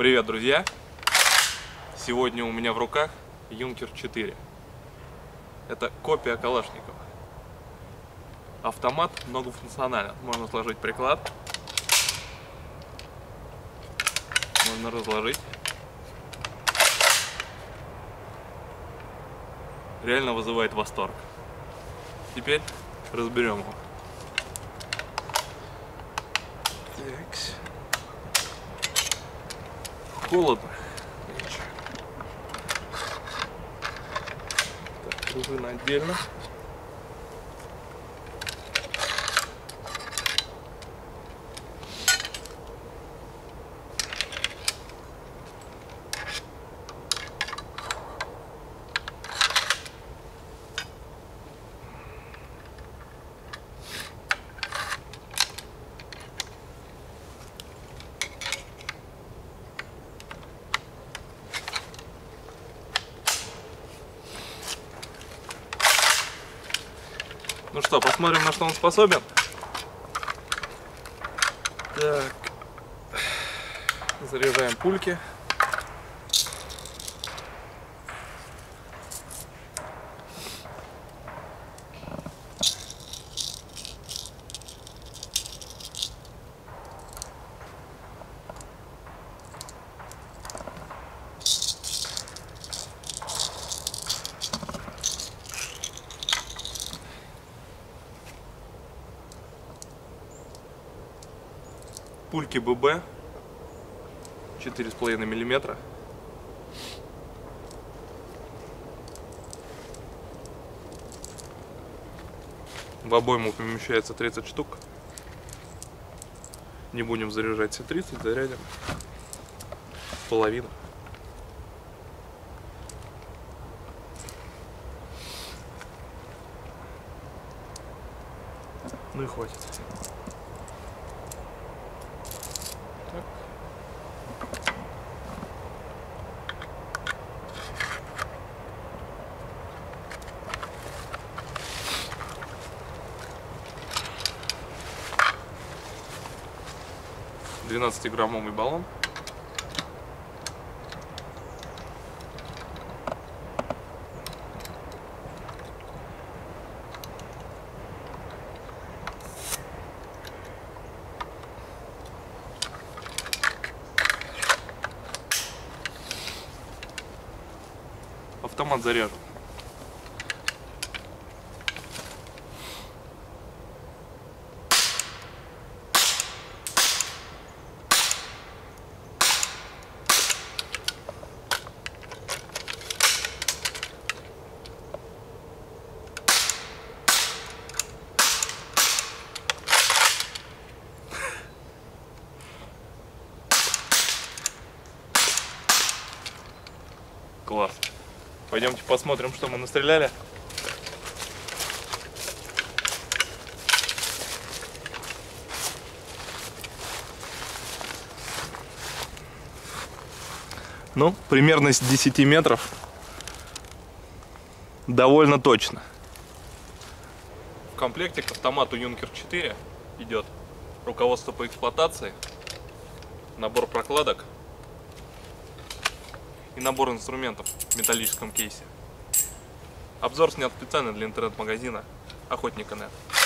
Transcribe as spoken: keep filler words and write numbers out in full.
Привет, друзья! Сегодня у меня в руках Юнкер четыре. Это копия Калашникова. Автомат многофункционален. Можно сложить приклад. Можно разложить. Реально вызывает восторг. Теперь разберем его. Так. Холодно. Так, пружина отдельно. Ну что, посмотрим, на что он способен. Так. Заряжаем пульки. Пульки ББ четыре с половиной миллиметра. В обойму помещается тридцать штук. Не будем заряжать все тридцать, зарядим половину. Ну и хватит. Так. двенадцатиграммовый баллон. Автомат заряжен. Класс. Пойдемте посмотрим, что мы настреляли. Ну, примерно с десяти метров. Довольно точно. В комплекте к автомату Юнкер четыре идет руководство по эксплуатации, набор прокладок и набор инструментов в металлическом кейсе. Обзор снят специально для интернет-магазина Охотника точка нет.